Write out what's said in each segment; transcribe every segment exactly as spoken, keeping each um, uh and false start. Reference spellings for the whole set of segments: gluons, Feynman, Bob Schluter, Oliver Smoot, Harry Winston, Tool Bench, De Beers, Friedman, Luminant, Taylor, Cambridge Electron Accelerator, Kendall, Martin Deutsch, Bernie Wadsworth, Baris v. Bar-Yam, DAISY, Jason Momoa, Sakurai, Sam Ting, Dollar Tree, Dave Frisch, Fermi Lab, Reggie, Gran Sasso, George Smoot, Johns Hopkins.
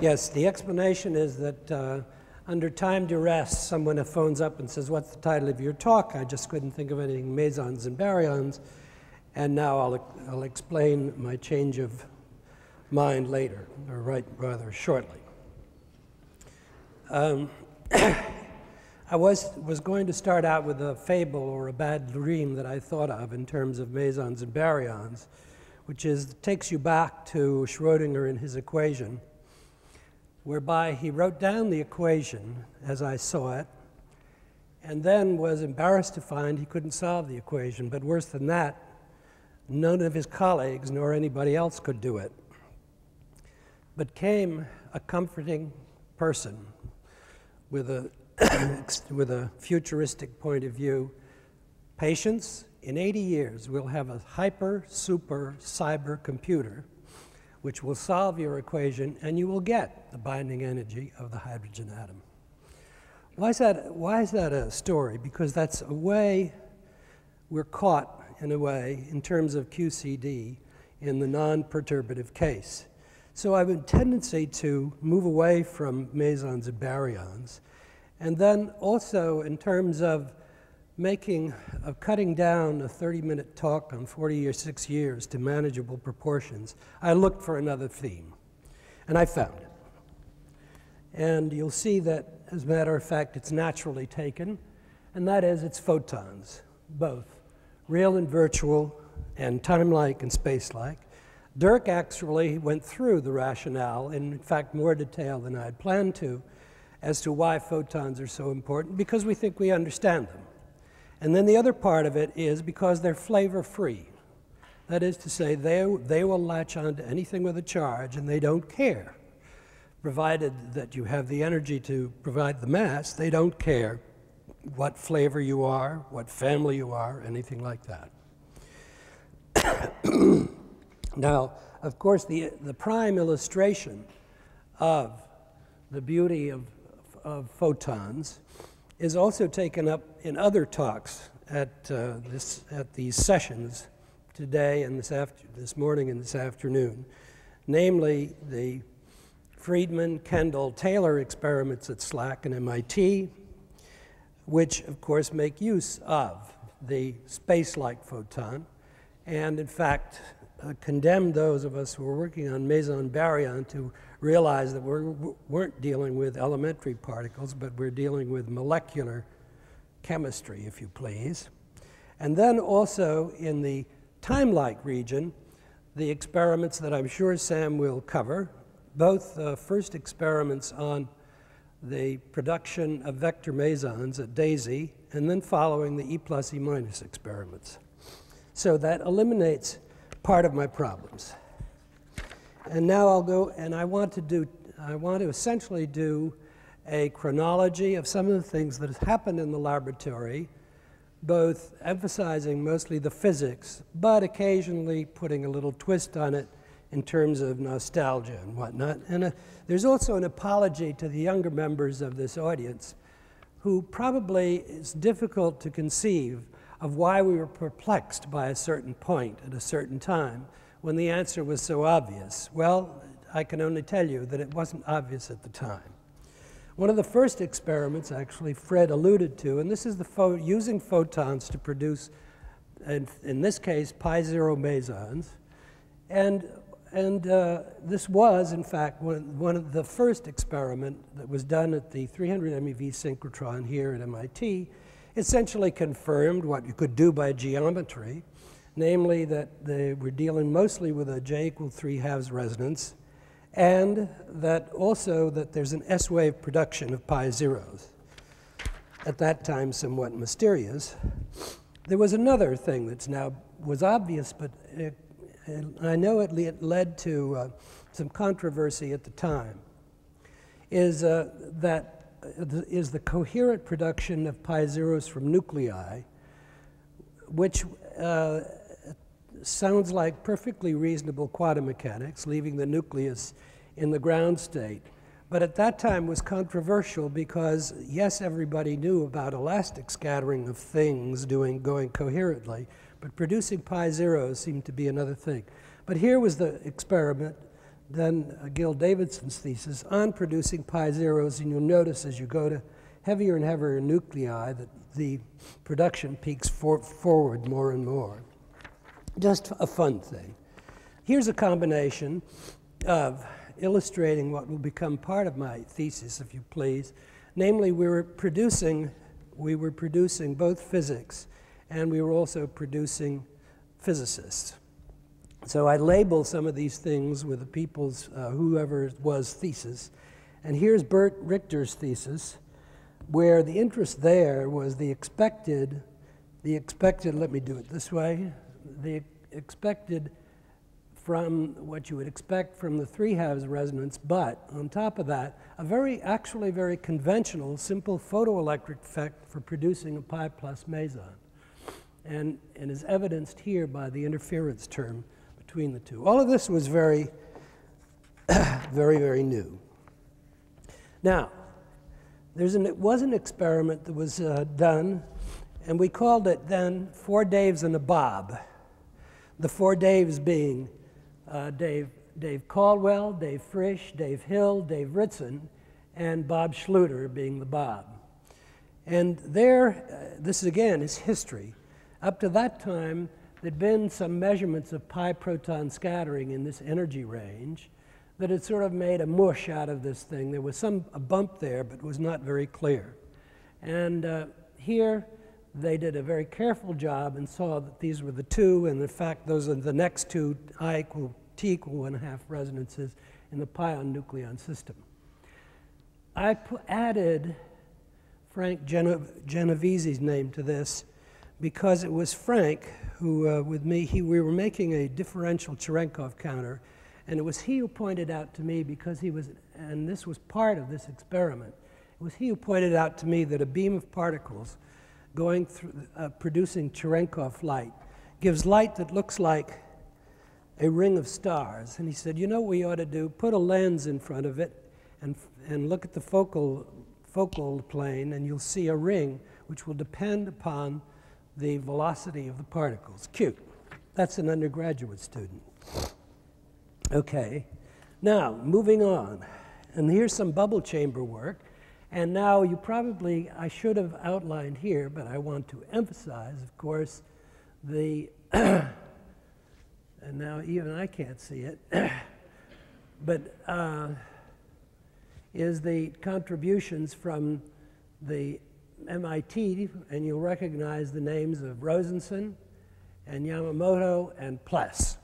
Yes, the explanation is that uh, under time duress, someone phones up and says, what's the title of your talk? I just couldn't think of anything, mesons and baryons. And now I'll, I'll explain my change of mind later, or right, rather shortly. Um, I was, was going to start out with a fable or a bad dream that I thought of in terms of mesons and baryons, which is, takes you back to Schrödinger and his equation, whereby he wrote down the equation as I saw it, and then was embarrassed to find he couldn't solve the equation. But worse than that, none of his colleagues nor anybody else could do it. But came a comforting person with a, with a futuristic point of view. Patience, in eighty years, we'll have a hyper, super, cyber computer which will solve your equation, and you will get the binding energy of the hydrogen atom. Why is that, why is that a story? Because that's a way we're caught, in a way, in terms of Q C D in the non-perturbative case. So I have a tendency to move away from mesons and baryons. And then also in terms of making, of cutting down a thirty minute talk on forty or six years to manageable proportions, I looked for another theme, and I found it. And you'll see that, as a matter of fact, it's naturally taken, and that is it's photons, both real and virtual, and time-like and space-like. Dirk actually went through the rationale, in, in fact, more detail than I had planned to, as to why photons are so important, because we think we understand them. And then the other part of it is because they're flavor-free. That is to say, they, they will latch onto anything with a charge, and they don't care. Provided that you have the energy to provide the mass, they don't care what flavor you are, what family you are, anything like that. Now, of course, the, the prime illustration of the beauty of, of photons is also taken up in other talks at, uh, this, at these sessions today and this, after, this morning and this afternoon, namely the Friedman, Kendall, Taylor experiments at SLAC and M I T, which of course make use of the space-like photon, and in fact uh, condemn those of us who are working on meson baryon to realize that we weren't dealing with elementary particles, but we're dealing with molecular chemistry, if you please. And then also in the time-like region, the experiments that I'm sure Sam will cover, both the first experiments on the production of vector mesons at DAISY, and then following the E plus E minus experiments. So that eliminates part of my problems. And now I'll go, and I want to do, I want to essentially do a chronology of some of the things that have happened in the laboratory, both emphasizing mostly the physics, but occasionally putting a little twist on it in terms of nostalgia and whatnot. And a, there's also an apology to the younger members of this audience, who probably it's difficult to conceive of why we were perplexed by a certain point at a certain time, when the answer was so obvious. Well, I can only tell you that it wasn't obvious at the time. One of the first experiments, actually, Fred alluded to, and this is the pho using photons to produce, in, in this case, pi zero mesons. And, and uh, this was, in fact, one, one of the first experiment that was done at the three hundred MeV synchrotron here at M I T, essentially confirmed what you could do by geometry, namely that they were dealing mostly with a J equal three halves resonance, and that also that there's an S-wave production of pi zeros. At that time, somewhat mysterious. There was another thing that's now was obvious, but it, it, I know it, it led to uh, some controversy at the time, is uh, that uh, the, is the coherent production of pi zeros from nuclei, which uh, sounds like perfectly reasonable quantum mechanics, leaving the nucleus in the ground state. But at that time was controversial because, yes, everybody knew about elastic scattering of things doing, going coherently, but producing pi zeros seemed to be another thing. But here was the experiment then uh, Gil Davidson's thesis on producing pi zeros, and you'll notice as you go to heavier and heavier nuclei that the production peaks for forward more and more. Just a fun thing. Here's a combination of illustrating what will become part of my thesis, if you please. Namely, we were producing, we were producing both physics, and we were also producing physicists. So I label some of these things with the people's, uh, whoever it was, thesis. And here's Bert Richter's thesis, where the interest there was the expected, the expected, let me do it this way, the expected from what you would expect from the three halves resonance, but on top of that, a very, actually very conventional, simple photoelectric effect for producing a pi plus meson, and, and is evidenced here by the interference term between the two. All of this was very, very, very new. Now, there's an, it was an experiment that was uh, done, and we called it then Four Daves and a Bob. The four Daves being uh, Dave, Dave Caldwell, Dave Frisch, Dave Hill, Dave Ritson, and Bob Schluter being the Bob. And there, uh, this again is history. Up to that time, there'd been some measurements of pi proton scattering in this energy range that had sort of made a mush out of this thing. There was some a bump there, but it was not very clear. And uh, here, they did a very careful job and saw that these were the two, and in fact, those are the next two, I equal, T equal one half resonances in the pion-nucleon system. I added Frank Geno Genovese's name to this, because it was Frank who, uh, with me, he, we were making a differential Cherenkov counter, and it was he who pointed out to me, because he was, and this was part of this experiment, it was he who pointed out to me that a beam of particles going through, uh, producing Cherenkov light gives light that looks like a ring of stars. And he said, you know what we ought to do? Put a lens in front of it and, and look at the focal, focal plane, and you'll see a ring which will depend upon the velocity of the particles. Cute. That's an undergraduate student. Okay. Now, moving on. And here's some bubble chamber work. And now you probably, I should have outlined here, but I want to emphasize, of course, the, and now even I can't see it, but uh, is the contributions from the M I T, and you'll recognize the names of Rosenson and Yamamoto and Pless,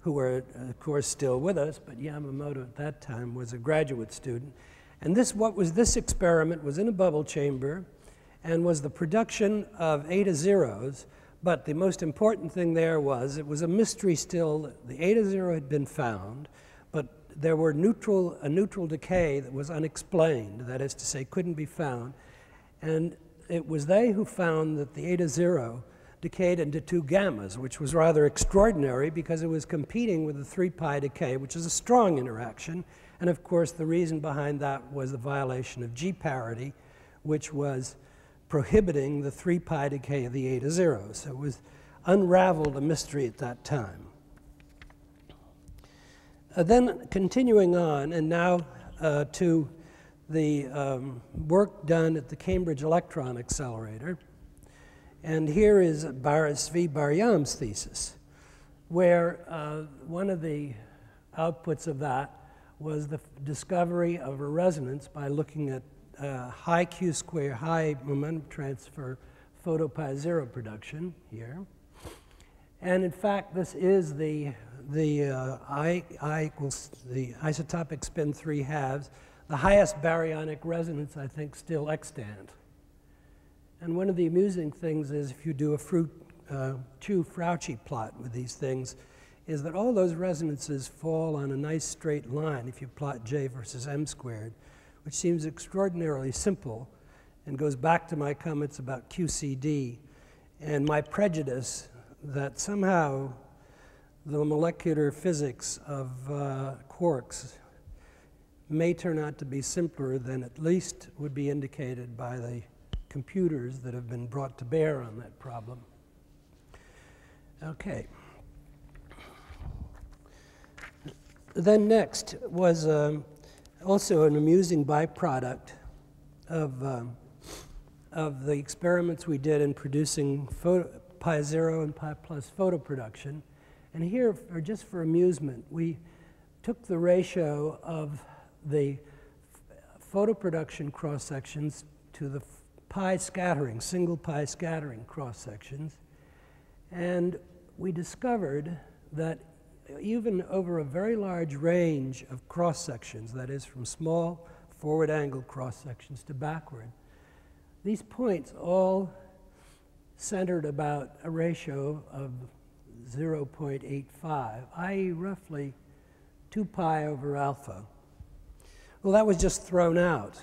who were, of course, still with us, but Yamamoto at that time was a graduate student. And this, what was this experiment was in a bubble chamber and was the production of eta zeros, but the most important thing there was it was a mystery still. The eta zero had been found, but there were neutral, a neutral decay that was unexplained, that is to say, couldn't be found. And it was they who found that the eta zero decayed into two gammas, which was rather extraordinary because it was competing with the three pi decay, which is a strong interaction. And of course, the reason behind that was the violation of G parity, which was prohibiting the three pi decay of the eta zero. So it was unraveled a mystery at that time. Uh, then continuing on, and now uh, to the um, work done at the Cambridge Electron Accelerator. And here is Baris v. Bar-Yam's thesis, where uh, one of the outputs of that was the discovery of a resonance by looking at uh, high Q square, high momentum transfer photopi zero production here. And in fact, this is the, the uh, I, I equals the isotopic spin three halves, the highest baryonic resonance, I think, still extant. And one of the amusing things is if you do a fruit, uh, Chu-Frauchi plot with these things, is that all those resonances fall on a nice straight line if you plot J versus M squared, which seems extraordinarily simple and goes back to my comments about Q C D and my prejudice that somehow the molecular physics of uh, quarks may turn out to be simpler than at least would be indicated by the computers that have been brought to bear on that problem. Okay. then next was um, also an amusing byproduct of, um, of the experiments we did in producing photo, pi zero and pi plus photo production. And here, or just for amusement, we took the ratio of the photo production cross sections to the pi scattering, single pi scattering cross sections. And we discovered that even over a very large range of cross sections, that is from small forward angle cross sections to backward, these points all centered about a ratio of zero point eight five, that is roughly two pi over alpha. Well, that was just thrown out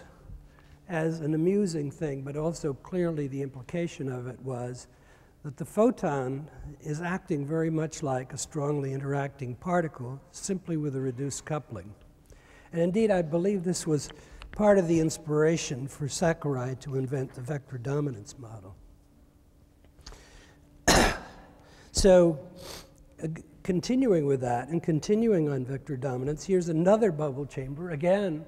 as an amusing thing, but also clearly the implication of it was that the photon is acting very much like a strongly interacting particle, simply with a reduced coupling. And indeed, I believe this was part of the inspiration for Sakurai to invent the vector dominance model. So uh, continuing with that and continuing on vector dominance, here's another bubble chamber. Again,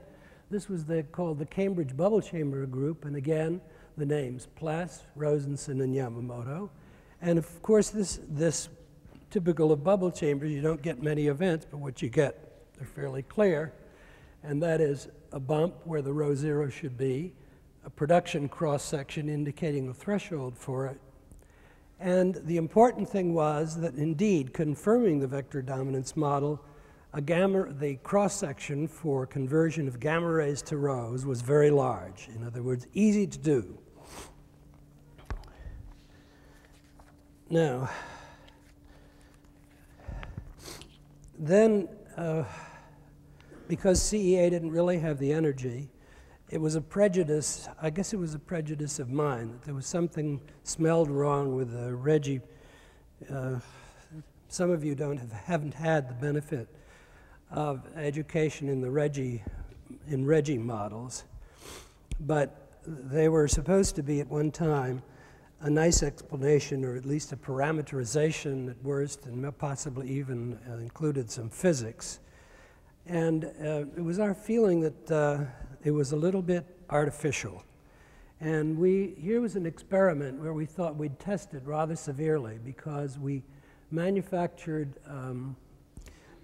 this was the, called the Cambridge Bubble Chamber Group. And again, the names Plas, Rosenson, and Yamamoto. And of course, this, this typical of bubble chambers, you don't get many events, but what you get, they're fairly clear. And that is a bump where the row zero should be, a production cross-section indicating the threshold for it. And the important thing was that, indeed, confirming the vector dominance model, a gamma, the cross-section for conversion of gamma rays to rows was very large. In other words, easy to do. Now, then, uh, because C E A didn't really have the energy, it was a prejudice, I guess it was a prejudice of mine, that there was something smelled wrong with uh, Reggie. Uh, some of you don't have, haven't had the benefit of education in the Reggie, in Reggie models, but they were supposed to be at one time a nice explanation, or at least a parameterization at worst, and possibly even uh, included some physics. And uh, it was our feeling that uh, it was a little bit artificial. And we, here was an experiment where we thought we'd test it rather severely, because we manufactured um,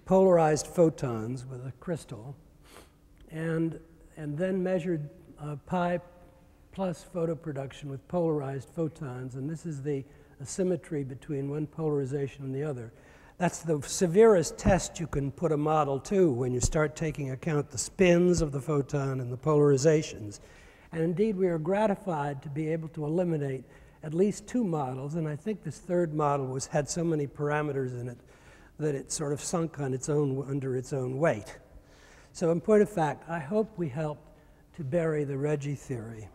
polarized photons with a crystal and, and then measured uh, pi plus photo production with polarized photons. And this is the asymmetry between one polarization and the other. That's the severest test you can put a model to when you start taking account the spins of the photon and the polarizations. And indeed, we are gratified to be able to eliminate at least two models. And I think this third model was, had so many parameters in it that it sort of sunk on its own, under its own weight. So in point of fact, I hope we helped to bury the Reggie theory.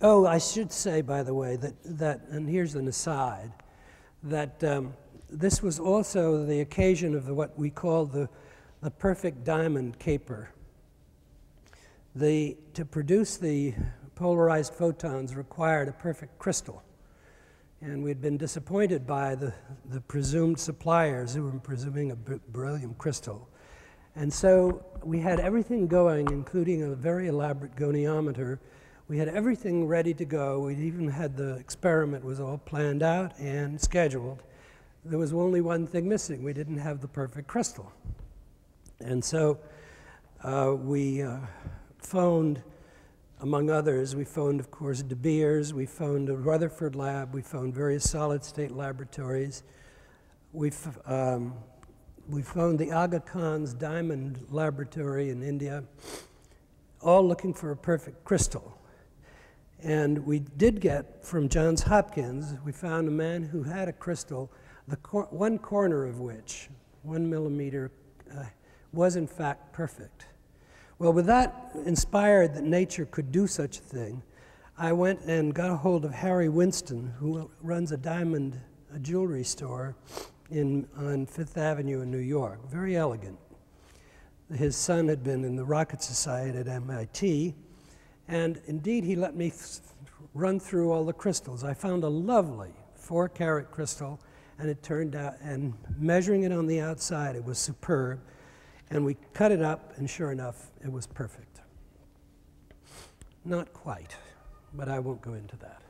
Oh, I should say, by the way, that, that and here's an aside, that um, this was also the occasion of the, what we call the, the perfect diamond caper. The, to produce the polarized photons required a perfect crystal. And we'd been disappointed by the, the presumed suppliers who were presuming a beryllium crystal. And so we had everything going, including a very elaborate goniometer. We had everything ready to go. We even had the experiment was all planned out and scheduled. There was only one thing missing. We didn't have the perfect crystal. And so uh, we uh, phoned, among others, we phoned, of course, De Beers. We phoned the Rutherford Lab. We phoned various solid-state laboratories. We, um, we phoned the Aga Khan's Diamond Laboratory in India, all looking for a perfect crystal. And we did get from Johns Hopkins, we found a man who had a crystal, the cor one corner of which, one millimeter, uh, was in fact perfect. Well, with that inspired that nature could do such a thing, I went and got a hold of Harry Winston, who runs a diamond a jewelry store in, on Fifth Avenue in New York, very elegant. His son had been in the Rocket Society at M I T. And indeed, he let me th run through all the crystals. I found a lovely four carat crystal, and it turned out, and measuring it on the outside, it was superb. And we cut it up, and sure enough, it was perfect. Not quite, but I won't go into that.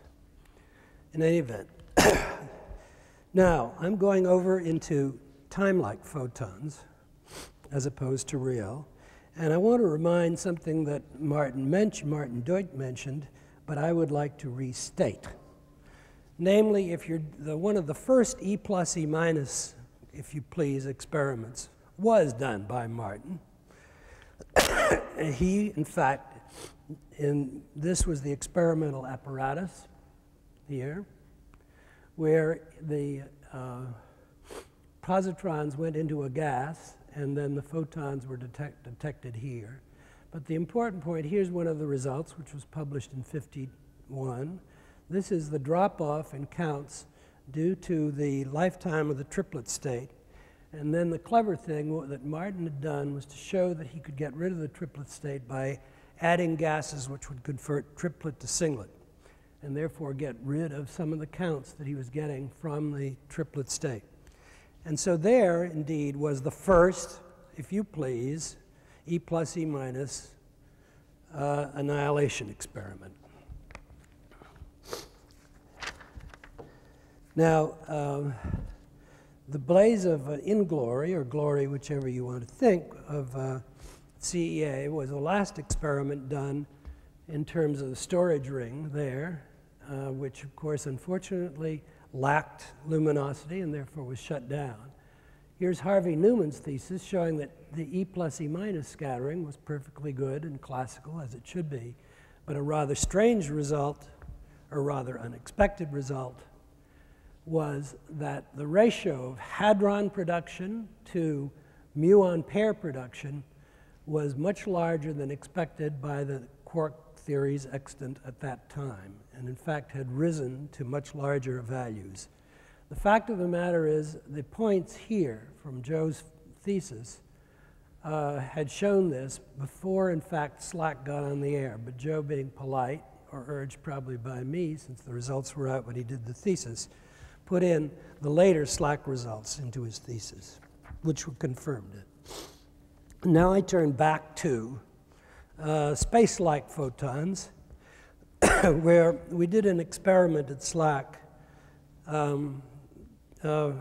In any event, now I'm going over into time-like photons as opposed to real. And I want to remind something that Martin, Martin Deutsch mentioned, but I would like to restate. Namely, if you're the, one of the first E plus E minus, if you please, experiments was done by Martin. He, in fact, in, this was the experimental apparatus here, where the uh, positrons went into a gas, and then the photons were detect, detected here. But the important point, here's one of the results, which was published in fifty-one. This is the drop-off in counts due to the lifetime of the triplet state. And then the clever thing that Martin had done was to show that he could get rid of the triplet state by adding gases which would convert triplet to singlet, and therefore get rid of some of the counts that he was getting from the triplet state. And so there, indeed, was the first, if you please, E plus E minus uh, annihilation experiment. Now, um, the blaze of uh, inglory, or glory, whichever you want to think, of uh, C E A was the last experiment done in terms of the storage ring there, uh, which, of course, unfortunately, lacked luminosity and therefore was shut down. Here's Harvey Newman's thesis showing that the E plus E minus scattering was perfectly good and classical as it should be, but a rather strange result, or rather unexpected result, was that the ratio of hadron production to muon pair production was much larger than expected by the quark theories extant at that time, and in fact had risen to much larger values. The fact of the matter is the points here from Joe's thesis uh, had shown this before, in fact, SLAC got on the air, but Joe, being polite, or urged probably by me, since the results were out when he did the thesis, put in the later SLAC results into his thesis, which confirmed it. Now I turn back to Uh, space-like photons, where we did an experiment at SLAC, um, uh,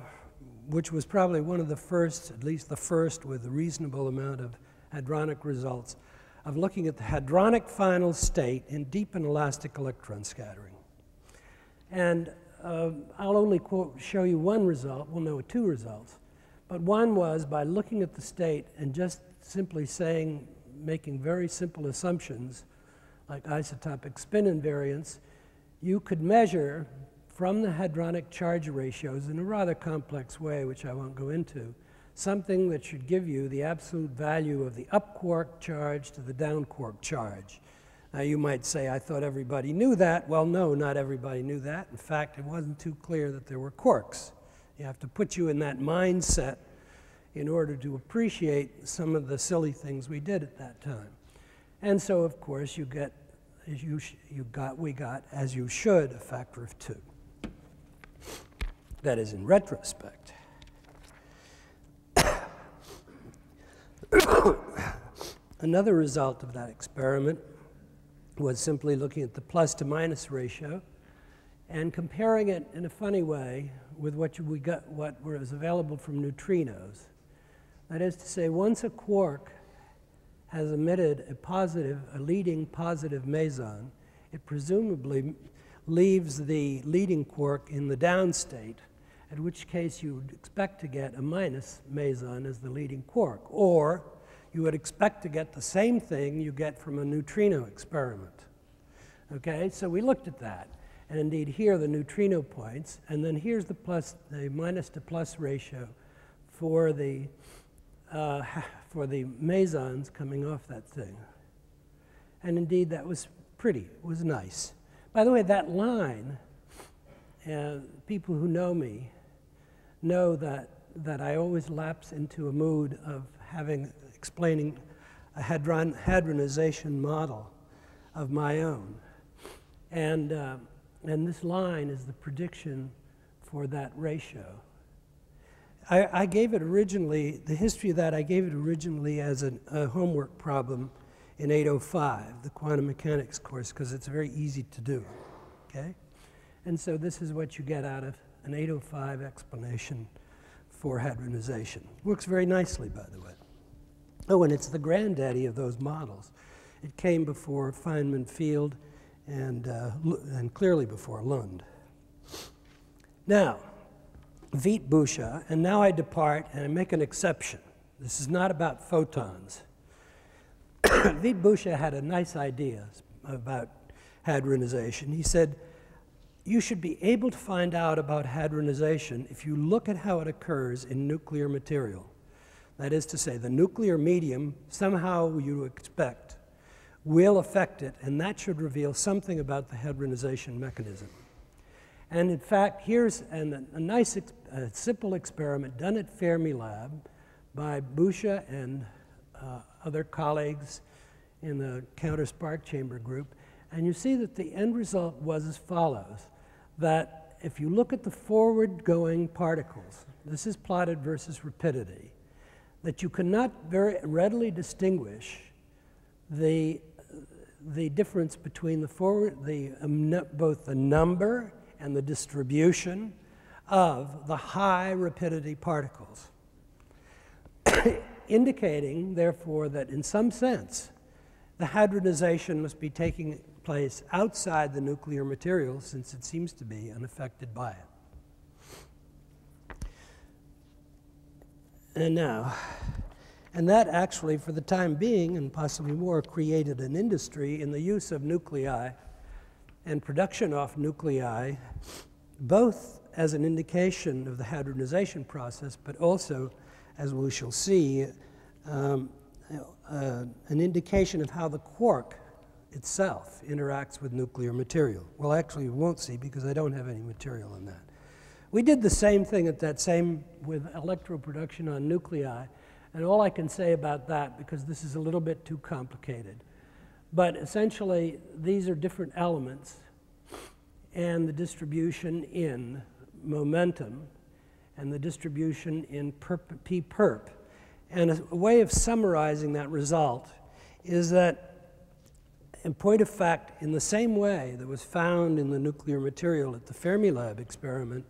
which was probably one of the first, at least the first with a reasonable amount of hadronic results, of looking at the hadronic final state in deep and elastic electron scattering. And uh, I'll only quote, show you one result, well no, two results, but one was by looking at the state and just simply saying, making very simple assumptions like isotopic spin invariance, you could measure from the hadronic charge ratios in a rather complex way, which I won't go into, something that should give you the absolute value of the up quark charge to the down quark charge. Now you might say, I thought everybody knew that. Well, no, not everybody knew that. In fact, it wasn't too clear that there were quarks. You have to put you in that mindset in order to appreciate some of the silly things we did at that time. And so, of course, you get, as you, sh you got, we got, as you should, a factor of two. That is in retrospect. Another result of that experiment was simply looking at the plus to minus ratio and comparing it in a funny way with what we got, what was available from neutrinos. That is to say, once a quark has emitted a positive, a leading positive meson, it presumably leaves the leading quark in the down state, in which case you would expect to get a minus meson as the leading quark, or you would expect to get the same thing you get from a neutrino experiment. Okay, so we looked at that. And indeed, here are the neutrino points. And then here's the plus, the minus to plus ratio for the Uh, for the mesons coming off that thing. And indeed, that was pretty. It was nice. By the way, that line, uh, people who know me know that, that I always lapse into a mood of having, explaining a hadron, hadronization model of my own. And, uh, and this line is the prediction for that ratio. I, I gave it originally, the history of that, I gave it originally as an, a homework problem in eight oh five, the quantum mechanics course, because it's very easy to do, okay? And so this is what you get out of an eight oh five explanation for hadronization. Works very nicely, by the way. Oh, and it's the granddaddy of those models. It came before Feynman Field and, uh, and clearly before Lund. Now, Viet Buscha, and now I depart and I make an exception. This is not about photons. Viet Buscha had a nice idea about hadronization. He said, you should be able to find out about hadronization if you look at how it occurs in nuclear material. That is to say, the nuclear medium, somehow you expect, will affect it, and that should reveal something about the hadronization mechanism. And in fact, here's an, a nice, ex a simple experiment done at Fermi Lab by Buscha and uh, other colleagues in the counter spark chamber group. And you see that the end result was as follows, that if you look at the forward-going particles, this is plotted versus rapidity, that you cannot very readily distinguish the, the difference between the forward, the, um, both the number and the distribution of the high rapidity particles, indicating, therefore, that in some sense, the hadronization must be taking place outside the nuclear material since it seems to be unaffected by it. And now, and that actually, for the time being, and possibly more, created an industry in the use of nuclei and production off nuclei, both as an indication of the hadronization process, but also, as we shall see, um, Uh, an indication of how the quark itself interacts with nuclear material. Well, actually, you won't see because I don't have any material on that. We did the same thing at that same with electroproduction on nuclei, and all I can say about that, because this is a little bit too complicated, but essentially, these are different elements and the distribution in momentum and the distribution in P perp. And a way of summarizing that result is that, in point of fact, in the same way that was found in the nuclear material at the Fermi Lab experiment,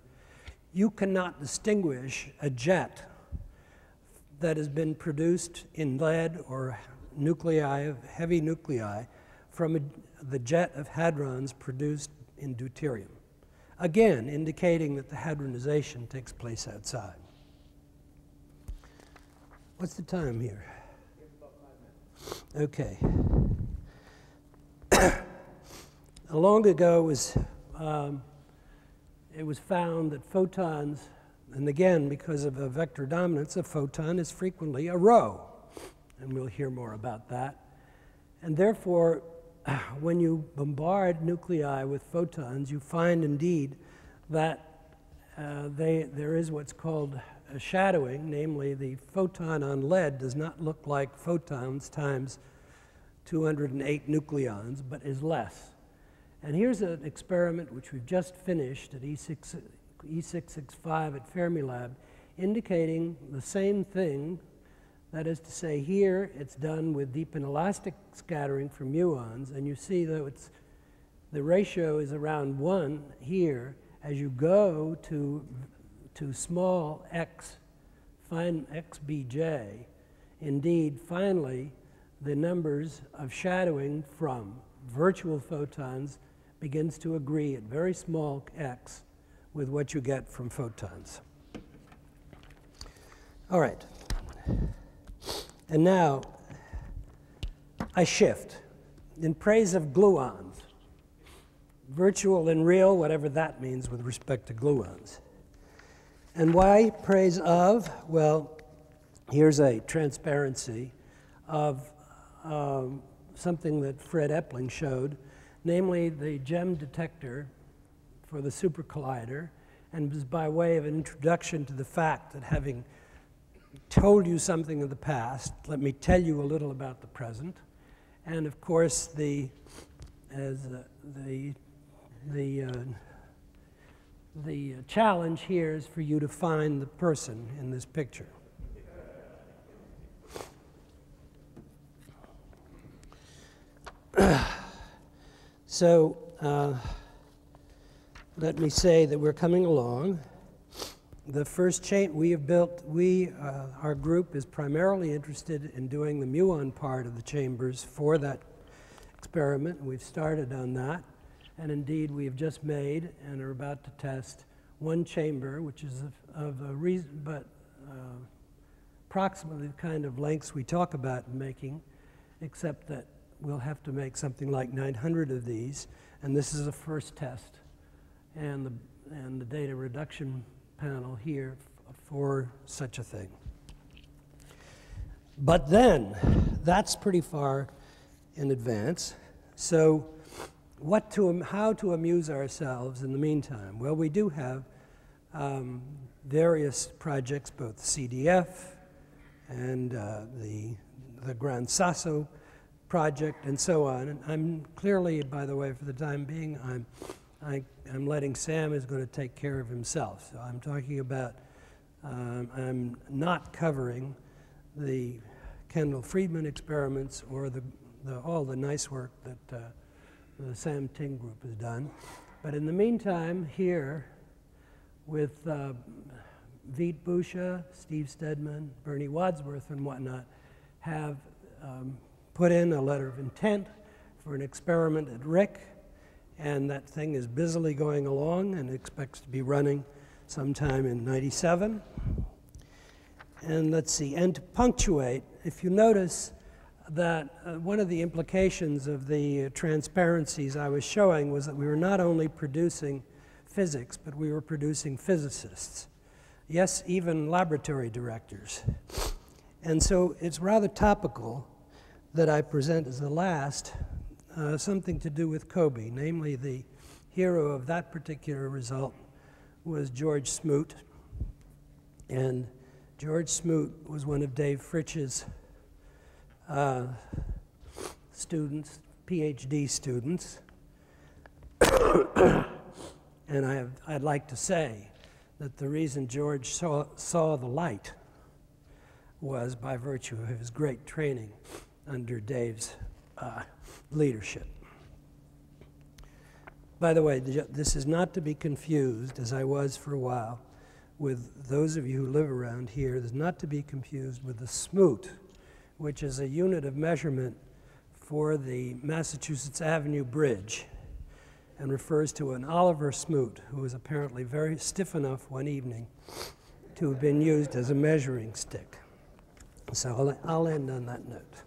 you cannot distinguish a jet that has been produced in lead or nuclei, heavy nuclei, from a, the jet of hadrons produced in deuterium. Again, indicating that the hadronization takes place outside. What's the time here? Okay. Long ago, was, um, it was found that photons, and again, because of a vector dominance, a photon is frequently a row. And we'll hear more about that. And therefore, when you bombard nuclei with photons, you find indeed that uh, they, there is what's called a shadowing, namely the photon on lead does not look like photons times two hundred eight nucleons, but is less. And here's an experiment which we've just finished at E six sixty-five at Fermi Lab, indicating the same thing. That is to say, here it's done with deep and elastic scattering for muons, and you see though it's the ratio is around one here as you go to to small x, fine X B J, indeed, finally, the numbers of shadowing from virtual photons begins to agree at very small x with what you get from photons. All right. And now I shift in praise of gluons, virtual and real, whatever that means with respect to gluons. And why praise of? Well, here's a transparency of um, something that Fred Eppling showed, namely the GEM detector for the super collider, and was by way of an introduction to the fact that having told you something of the past, let me tell you a little about the present. And of course, the, as uh, the, the uh, the challenge here is for you to find the person in this picture. So uh, let me say that we're coming along. The first chain we have built, we, uh, our group is primarily interested in doing the muon part of the chambers for that experiment. We've started on that. And indeed, we have just made and are about to test one chamber, which is of, of a reason, but uh, approximately the kind of lengths we talk about in making, except that we'll have to make something like nine hundred of these. And this is a first test. And the, and the data reduction panel here for such a thing. But then, that's pretty far in advance. So what to, how to amuse ourselves in the meantime? Well, we do have um, various projects, both C D F and uh, the, the Gran Sasso project and so on. And I'm clearly, by the way, for the time being, I'm, I, I'm letting Sam is going to take care of himself. So I'm talking about, um, I'm not covering the Kendall Friedman experiments or the, the, all the nice work that uh, the Sam Ting group has done. But in the meantime, here with uh, Viet Buscha, Steve Stedman, Bernie Wadsworth, and whatnot, have um, put in a letter of intent for an experiment at R H I C, and that thing is busily going along and expects to be running sometime in ninety-seven. And let's see, and to punctuate, if you notice that uh, one of the implications of the uh, transparencies I was showing was that we were not only producing physics, but we were producing physicists. Yes, even laboratory directors. And so it's rather topical that I present as the last, uh, something to do with COBE. Namely, the hero of that particular result was George Smoot. And George Smoot was one of Dave Fritsch's uh, students, PhD students. And I have, I'd like to say that the reason George saw, saw the light was by virtue of his great training under Dave's uh, leadership. By the way, this is not to be confused, as I was for a while, with those of you who live around here, this is not to be confused with the Smoot, which is a unit of measurement for the Massachusetts Avenue Bridge and refers to an Oliver Smoot, who was apparently very stiff enough one evening to have been used as a measuring stick. So I'll, I'll end on that note.